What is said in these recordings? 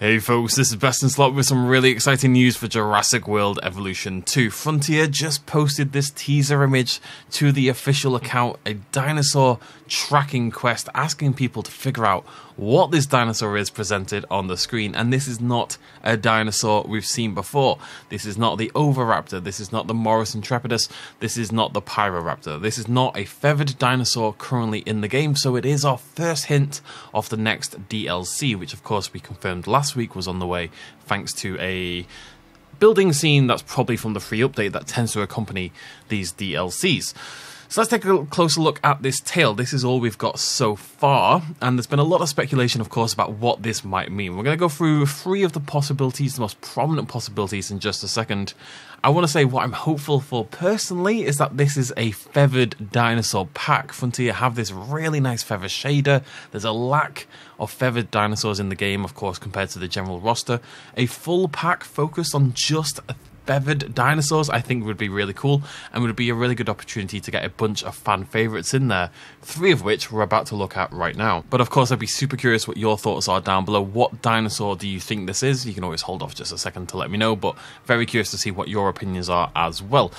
Hey folks, this is Best in Slot with some really exciting news for Jurassic World Evolution 2. Frontier just posted this teaser image to the official account, a dinosaur tracking quest asking people to figure out what this dinosaur is presented on the screen. And this is not a dinosaur we've seen before. This is not the Oviraptor, this is not the Morris Intrepidus, this is not the Pyroraptor. This is not a feathered dinosaur currently in the game, so it is our first hint of the next DLC, which of course we confirmed last week was on the way thanks to a building scene that's probably from the free update that tends to accompany these DLCs. So let's take a closer look at this tail. This is all we've got so far, and there's been a lot of speculation, of course, about what this might mean. We're going to go through three of the possibilities, the most prominent possibilities, in just a second. I want to say what I'm hopeful for personally is that this is a feathered dinosaur pack. Frontier have this really nice feather shader. There's a lack of feathered dinosaurs in the game, of course, compared to the general roster. A full pack focused on just a feathered dinosaurs I think would be really cool, and would be a really good opportunity to get a bunch of fan favourites in there, three of which we're about to look at right now. But of course I'd be super curious what your thoughts are down below. What dinosaur do you think this is? You can always hold off just a second to let me know, but very curious to see what your opinions are as well.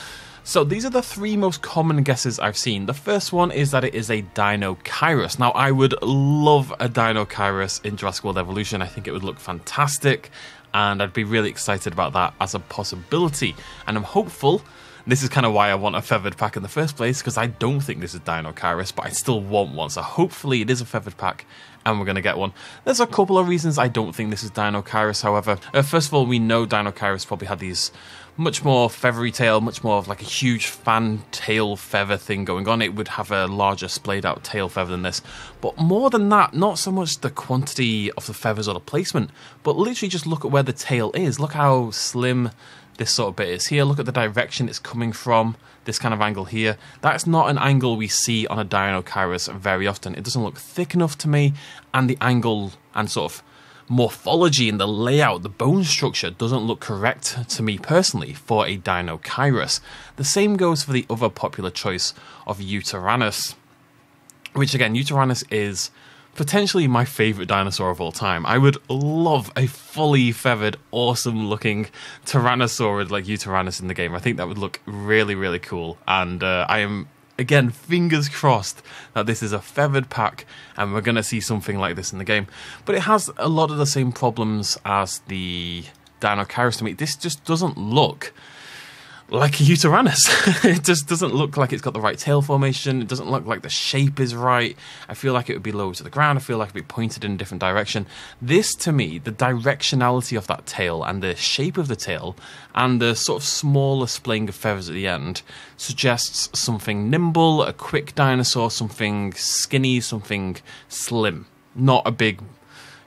So these are the three most common guesses I've seen. The first one is that it is a Deinocheirus. Now I would love a Deinocheirus in Jurassic World Evolution. I think it would look fantastic, and I'd be really excited about that as a possibility. And I'm hopeful, this is kind of why I want a feathered pack in the first place, because I don't think this is Deinocheirus, but I still want one. So hopefully it is a feathered pack and we're going to get one. There's a couple of reasons I don't think this is Deinocheirus, however. First of all, we know Deinocheirus probably had these much more feathery tail, much more of like a huge fan tail feather thing going on. It would have a larger splayed out tail feather than this. But more than that, not so much the quantity of the feathers or the placement, but literally just look at where the tail is. Look how slim this sort of bit is here. Look at the direction it's coming from, this kind of angle here. That's not an angle we see on a Deinocheirus very often. It doesn't look thick enough to me, and the angle and sort of morphology and the layout, the bone structure, doesn't look correct to me personally for a Deinocheirus. The same goes for the other popular choice of Eotyrannus, which again, Eotyrannus is potentially my favourite dinosaur of all time. I would love a fully feathered, awesome looking Tyrannosaurid like Utahraptor in the game. I think that would look really, really cool, and I am, again, fingers crossed that this is a feathered pack and we're going to see something like this in the game. But it has a lot of the same problems as the Deinocheirus to me. This just doesn't look like a Eotyrannus. It just doesn't look like it's got the right tail formation. It doesn't look like the shape is right. I feel like it would be low to the ground. I feel like it would be pointed in a different direction. This, to me, the directionality of that tail and the shape of the tail and the sort of smaller splaying of feathers at the end suggests something nimble, a quick dinosaur, something skinny, something slim. Not a big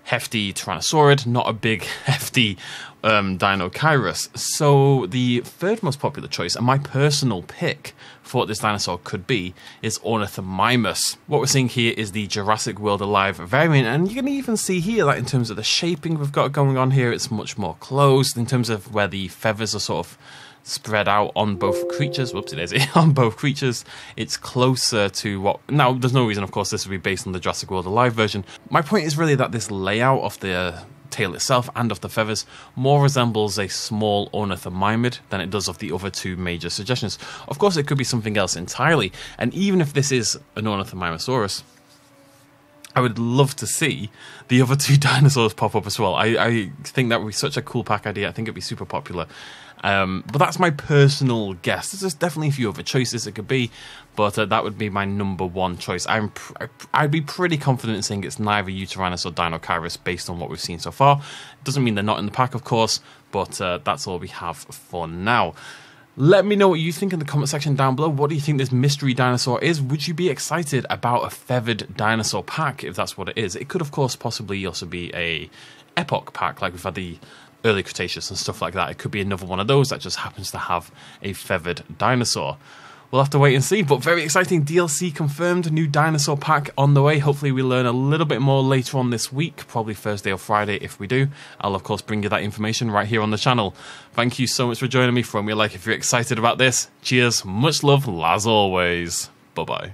hefty Tyrannosaurid, not a big hefty Deinocheirus. So the third most popular choice, and my personal pick for what this dinosaur could be, is Ornithomimosaurus. What we're seeing here is the Jurassic World Alive variant, and you can even see here that in terms of the shaping we've got going on here, it's much more closed in terms of where the feathers are sort of spread out on both creatures. Whoopsie daisy. On both creatures, it's closer to what... Now, there's no reason, of course, this would be based on the Jurassic World Alive version. My point is really that this layout of the tail itself and of the feathers more resembles a small ornithomimid than it does of the other two major suggestions. Of course, it could be something else entirely, and even if this is an Ornithomimosaurus, I would love to see the other two dinosaurs pop up as well. I think that would be such a cool pack idea. I think it'd be super popular. But that's my personal guess. There's definitely a few other choices it could be, but that would be my number one choice. I'd be pretty confident in saying it's neither Eotyrannus or Deinocheirus based on what we've seen so far. It doesn't mean they're not in the pack, of course, but that's all we have for now. Let me know what you think in the comment section down below. What do you think this mystery dinosaur is? Would you be excited about a feathered dinosaur pack if that's what it is? It could, of course, possibly also be a epoch pack, like we've had the early Cretaceous and stuff like that. It could be another one of those that just happens to have a feathered dinosaur. We'll have to wait and see, but very exciting DLC confirmed, new dinosaur pack on the way. Hopefully we learn a little bit more later on this week, probably Thursday or Friday. If we do, I'll of course bring you that information right here on the channel. Thank you so much for joining me. Throw me a like if you're excited about this. Cheers, much love, as always. Bye-bye.